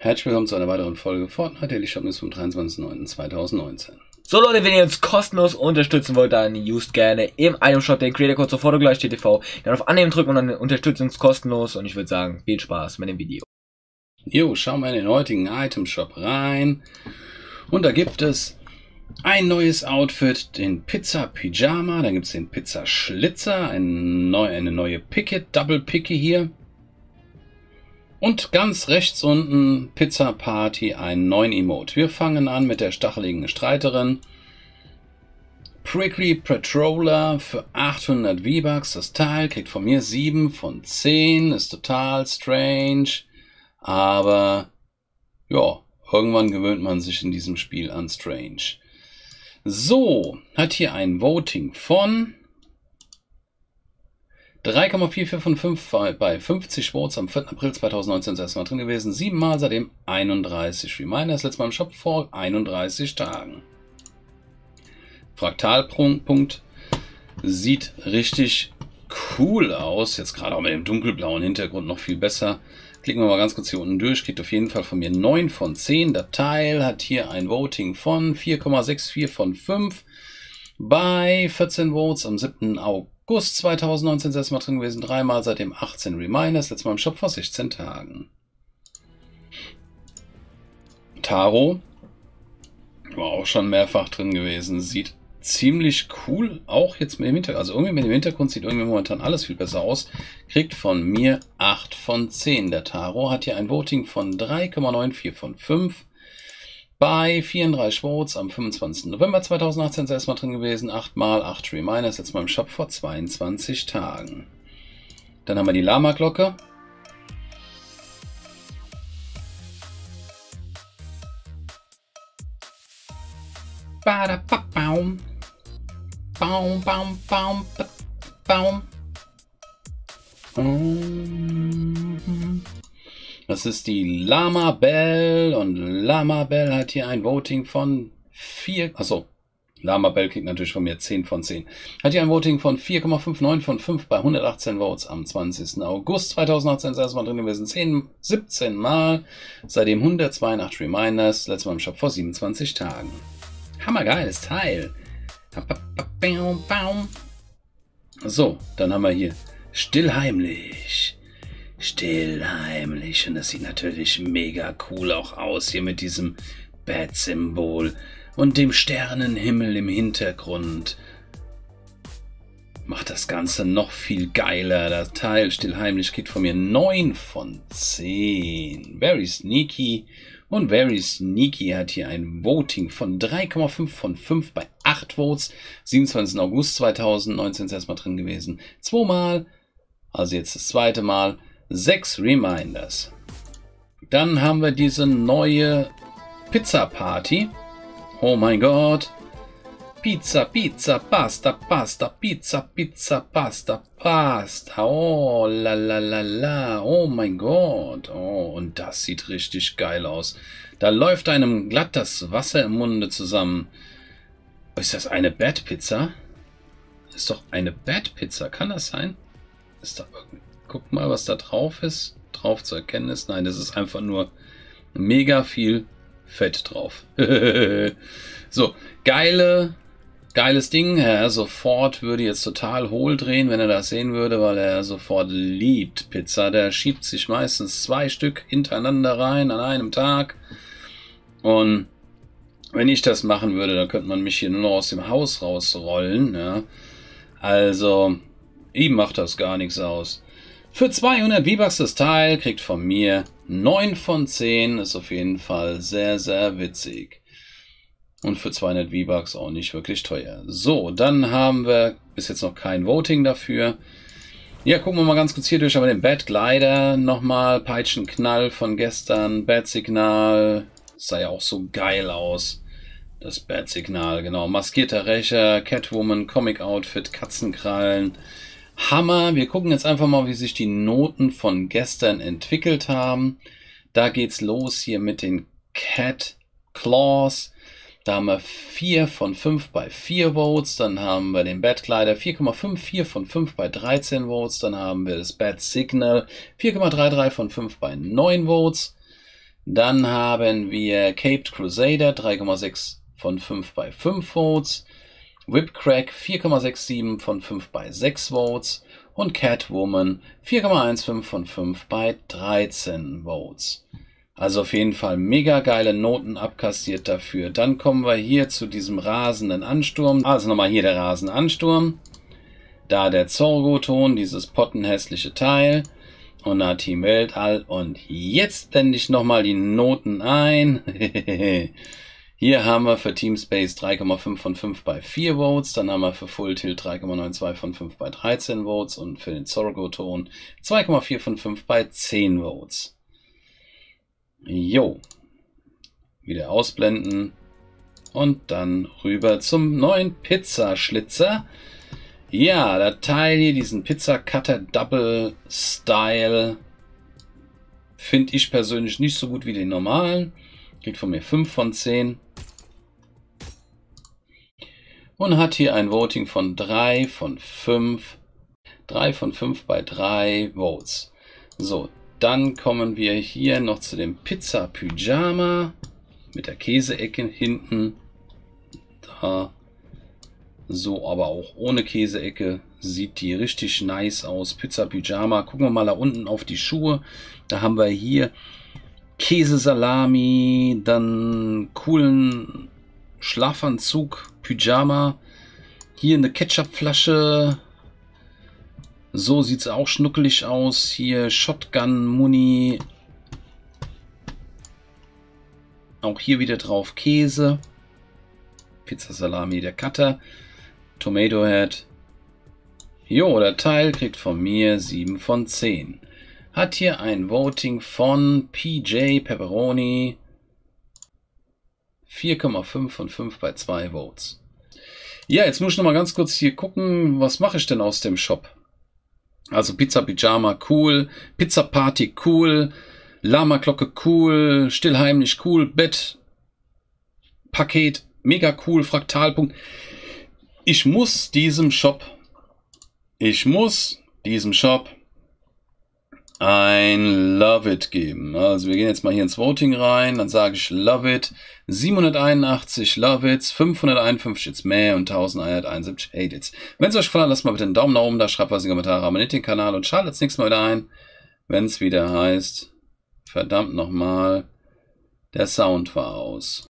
Herzlich willkommen zu einer weiteren Folge von Daily Shop News vom 23.09.2019. So Leute, wenn ihr uns kostenlos unterstützen wollt, dann used gerne im Itemshop den Creator-Code zur Foto gleich TV. Dann auf Annehmen drücken und dann unterstützt uns kostenlos und ich würde sagen, viel Spaß mit dem Video. Jo, schauen wir in den heutigen Itemshop rein. Und da gibt es ein neues Outfit, den Pizza Pyjama, dann gibt es den Pizzaschlitzer, eine neue Picke, Double Picke hier. Und ganz rechts unten Pizza Party, einen neuen Emote. Wir fangen an mit der stacheligen Streiterin. Prickly Patroller für 800 V-Bucks. Das Teil kriegt von mir 7 von 10. Ist total strange. Aber ja, irgendwann gewöhnt man sich in diesem Spiel an strange. So, hat hier ein Voting von 3,44 von 5 bei 50 Votes am 4. April 2019 das erste Mal drin gewesen. 7 Mal seitdem 31. Wie meine das letzte Mal im Shop vor 31 Tagen. Fraktalpunkt sieht richtig cool aus. Jetzt gerade auch mit dem dunkelblauen Hintergrund noch viel besser. Klicken wir mal ganz kurz hier unten durch. Kriegt auf jeden Fall von mir 9 von 10. Der Teil hat hier ein Voting von 4,64 von 5 bei 14 Votes am 7. August. August 2019 das Mal drin gewesen, 3 Mal seitdem 18 Reminders, letztes Mal im Shop vor 16 Tagen. Taro war auch schon mehrfach drin gewesen, sieht ziemlich cool, auch jetzt mit dem Hintergrund, also irgendwie mit dem Hintergrund sieht irgendwie momentan alles viel besser aus, kriegt von mir 8 von 10. Der Taro hat hier ein Voting von 3,94 von 5. Bei 34 Votes am 25. November 2018 ist erstmal drin gewesen. 8 Mal, 8 Reminders, jetzt mal im Shop vor 22 Tagen. Dann haben wir die Lama-Glocke. Badabaum. Baum, baum, baum, baum. Das ist die Lama Bell und Lama Bell hat hier ein Voting von 4. Achso, Lama Bell kriegt natürlich von mir 10 von 10. Hat hier ein Voting von 4,59 von 5 bei 118 Votes am 20. August 2018. Das erste Mal drin gewesen. 17 Mal. Seitdem 182 Reminders. Letztes Mal im Shop vor 27 Tagen. Hammergeiles Teil. So, dann haben wir hier Stillheimlich. Stillheimlich und das sieht natürlich mega cool auch aus hier mit diesem Bat-Symbol und dem Sternenhimmel im Hintergrund. Macht das Ganze noch viel geiler. Das Teil Stillheimlich kriegt von mir 9 von 10. Very Sneaky und Very Sneaky hat hier ein Voting von 3,5 von 5 bei 8 Votes. 27. August 2019 ist erstmal drin gewesen. 2 Mal, also jetzt das zweite Mal. 6 Reminders. Dann haben wir diese neue Pizza Party. Oh mein Gott. Pizza, Pizza, Pasta, Pasta, Pizza, Pizza, Pasta, Pasta. Oh, la la la la. Oh mein Gott. Oh, und das sieht richtig geil aus. Da läuft einem glatt das Wasser im Munde zusammen. Ist das eine Bat Pizza? Ist doch eine Bat Pizza. Kann das sein? Ist da irgendwie... Guck mal, was da drauf ist. Drauf zu erkennen ist. Nein, das ist einfach nur mega viel Fett drauf. So, geiles Ding. Herr Sofort würde jetzt total hohl drehen, wenn er das sehen würde, weil er sofort liebt Pizza. Der schiebt sich meistens 2 Stück hintereinander rein an einem Tag. Und wenn ich das machen würde, dann könnte man mich hier nur noch aus dem Haus rausrollen. Ja. Also, ihm macht das gar nichts aus. Für 200 V-Bucks das Teil, kriegt von mir 9 von 10, ist auf jeden Fall sehr, sehr witzig. Und für 200 V-Bucks auch nicht wirklich teuer. So, dann haben wir bis jetzt noch kein Voting dafür. Ja, gucken wir mal ganz kurz hier durch, aber den Bat Glider nochmal, Peitschenknall von gestern, Bat Signal, das sah ja auch so geil aus. Das Bat Signal, genau, Maskierter Rächer, Catwoman, Comic Outfit, Katzenkrallen. Hammer, wir gucken jetzt einfach mal, wie sich die Noten von gestern entwickelt haben. Da geht's los hier mit den Cat Claws. Da haben wir 4 von 5 bei 4 Votes. Dann haben wir den Bat Glider 4,54 von 5 bei 13 Votes. Dann haben wir das Bat Signal 4,33 von 5 bei 9 Votes. Dann haben wir Caped Crusader, 3,6 von 5 bei 5 Votes. Whipcrack, 4,67 von 5 bei 6 Votes. Und Catwoman, 4,15 von 5 bei 13 Votes. Also auf jeden Fall mega geile Noten abkassiert dafür. Dann kommen wir hier zu diesem rasenden Ansturm. Also nochmal hier der rasende Ansturm. Da der Zorgoton, dieses pottenhässliche Teil. Und da Team Weltall. Und jetzt blende ich nochmal die Noten ein. Hier haben wir für Team Space 3,5 von 5 bei 4 Votes. Dann haben wir für Full Tilt 3,92 von 5 bei 13 Votes. Und für den Zorgoton 2,4 von 5 bei 10 Votes. Jo, wieder ausblenden und dann rüber zum neuen Pizzaschlitzer. Ja, der Teil hier, diesen Pizza Cutter Double Style, finde ich persönlich nicht so gut wie den normalen. Kriegt von mir 5 von 10. Und hat hier ein Voting von 3 von 5. 3 von 5 bei 3 Votes. So. Dann kommen wir hier noch zu dem Pizza Pyjama mit der Käseecke hinten. Da. So, aber auch ohne Käseecke sieht die richtig nice aus. Pizza Pyjama. Gucken wir mal da unten auf die Schuhe. Da haben wir hier Käsesalami, dann coolen Schlafanzug, Pyjama. Hier eine Ketchupflasche. So sieht es auch schnuckelig aus. Hier Shotgun-Muni. Auch hier wieder drauf Käse. Pizzasalami, der Cutter. Tomato Head. Jo, der Teil kriegt von mir 7 von 10. Hat hier ein Voting von PJ Pepperoni. 4,5 von 5 bei 2 Votes. Ja, jetzt muss ich nochmal ganz kurz hier gucken, was mache ich denn aus dem Shop? Also Pizza Pyjama cool, Pizza Party cool, Lama Glocke cool, Stillheimlich cool, Bett Paket mega cool, Fraktalpunkt. Ich muss diesem Shop ein Love It geben. Also wir gehen jetzt mal hier ins Voting rein, dann sage ich Love It, 781 Love It's, 551 It's mehr und 1171 Hate It's. Wenn es euch gefallen hat, lasst mal bitte einen Daumen nach oben da, schreibt was in die Kommentare, abonniert den Kanal und schaltet das nächste Mal wieder ein, wenn es wieder heißt, verdammt nochmal, der Sound war aus.